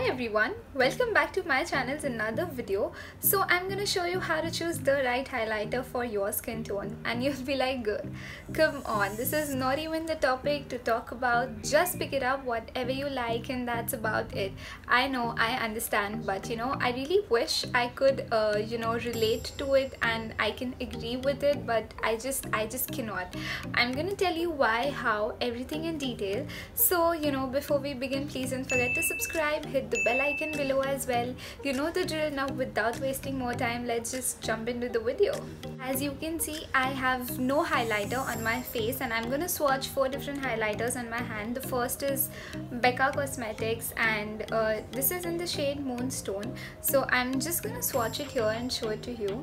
Hi everyone, welcome back to my channel's another video. So I'm gonna show you how to choose the right highlighter for your skin tone, and you'll be like, girl, come on, this is not even the topic to talk about. Just pick it up, whatever you like, and that's about it. I know, I understand, but you know, I really wish I could you know, relate to it and I can agree with it, but I just cannot. I'm gonna tell you why, how, everything in detail. So you know, before we begin, please don't forget to subscribe, hit the bell icon below as well. You know the drill. Now without wasting more time, let's just jump into the video. As you can see, I have no highlighter on my face, and I'm gonna swatch 4 different highlighters on my hand. The first is Becca Cosmetics, and this is in the shade Moonstone. So I'm just gonna swatch it here and show it to you.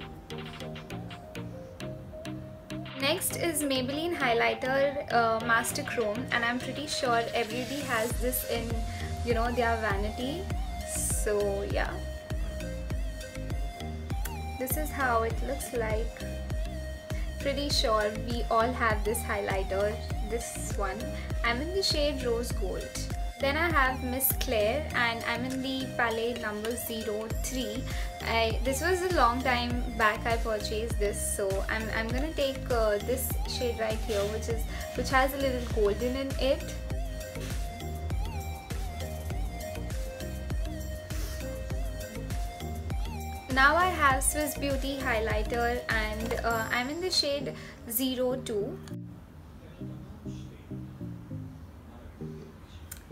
Next is Maybelline highlighter Master Chrome, and I'm pretty sure everybody has this in, you know, their vanity. So yeah, this is how it looks like. Pretty sure we all have this highlighter, this one. I'm in the shade Rose Gold. Then I have Miss Claire, and I'm in the palette number 03. This was a long time back I purchased this, so I'm gonna take this shade right here, which has a little golden in it. Now I have Swiss Beauty highlighter, and I'm in the shade 02.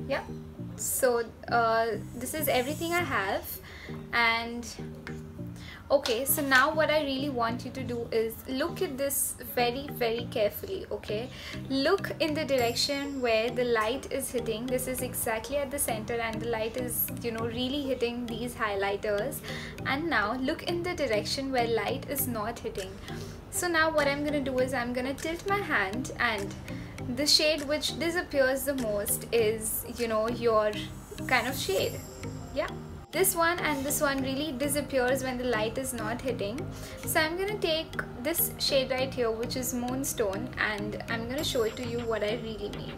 Yeah, so this is everything I have. And okay, so now what I really want you to do is look at this very, very carefully. Okay, look in the direction where the light is hitting. This is exactly at the center, and the light is, you know, really hitting these highlighters. And now look in the direction where light is not hitting. So now what I'm gonna do is I'm gonna tilt my hand, and the shade which disappears the most is, you know, your kind of shade. Yeah, this one and this one really disappears when the light is not hitting. So I'm gonna take this shade right here, which is Moonstone, and I'm gonna show it to you what I really mean.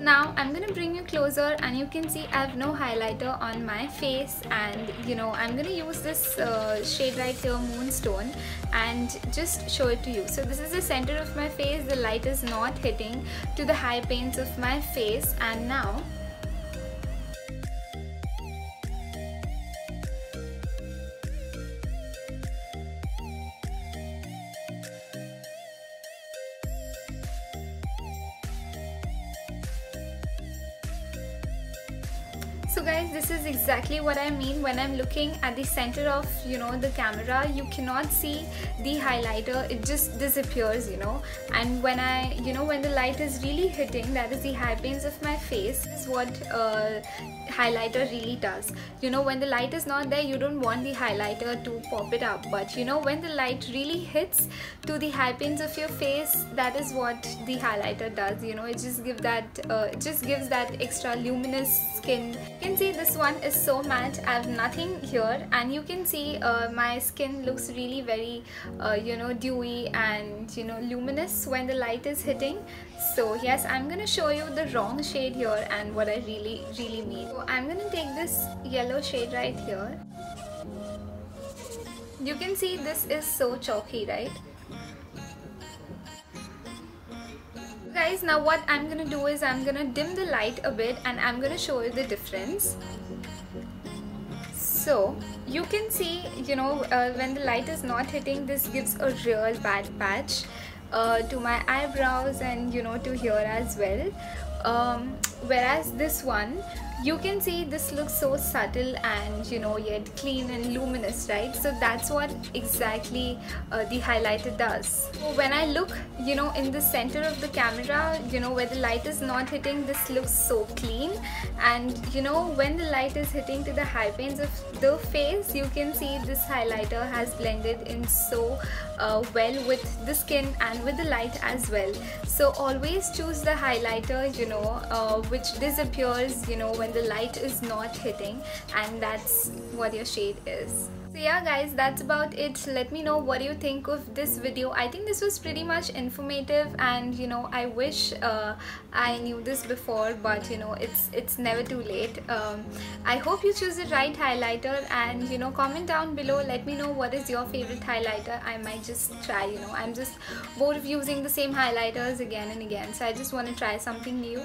Now I'm gonna bring you closer, and you can see I have no highlighter on my face, and you know, I'm gonna use this shade right here, Moonstone, and just show it to you. So this is the center of my face, the light is not hitting to the high points of my face. And now so guys, this is exactly what I mean when I'm looking at the center of, you know, the camera. You cannot see the highlighter, it just disappears, you know. And when I, you know, when the light is really hitting, that is the high points of my face, is what highlighter really does. You know, when the light is not there, you don't want the highlighter to pop it up, but you know, when the light really hits to the high points of your face, that is what the highlighter does. You know, it just gives that extra luminous skin. You can see this one is so matte, I have nothing here, and you can see my skin looks really very you know, dewy and, you know, luminous when the light is hitting. So yes, I'm gonna show you the wrong shade here and what I really mean. So I'm gonna take this yellow shade right here. You can see this is so chalky, right? Guys, now what I'm gonna do is I'm gonna dim the light a bit, and I'm gonna show you the difference. So you can see, you know, when the light is not hitting, this gives a real bad patch to my eyebrows, and you know, to here as well. Whereas this one, you can see this looks so subtle and, you know, yet clean and luminous, right? So that's what exactly the highlighter does. So when I look, you know, in the center of the camera, you know, where the light is not hitting, this looks so clean. And you know, when the light is hitting to the high points of the face, you can see this highlighter has blended in so well with the skin and with the light as well. So always choose the highlighter, you know, which disappears, you know, when when the light is not hitting, and that's what your shade is. So yeah guys, that's about it. Let me know what you think of this video. I think this was pretty much informative, and you know, I wish I knew this before, but you know, it's never too late. I hope you choose the right highlighter, and you know, comment down below, let me know what is your favorite highlighter. I might just try, you know, I'm just bored of using the same highlighters again and again, so I just want to try something new.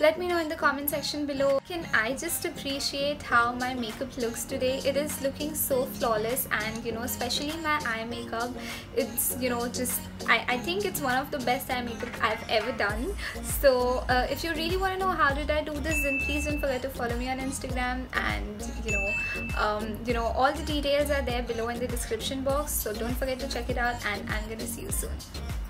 Let me know in the comment section below. Can I just appreciate how my makeup looks today? It is looking so flawless, and you know, especially my eye makeup, it's, you know, just I think it's one of the best eye makeup I've ever done. So if you really want to know how did I do this, then please don't forget to follow me on Instagram, and you know, all the details are there below in the description box, so don't forget to check it out, and I'm gonna see you soon.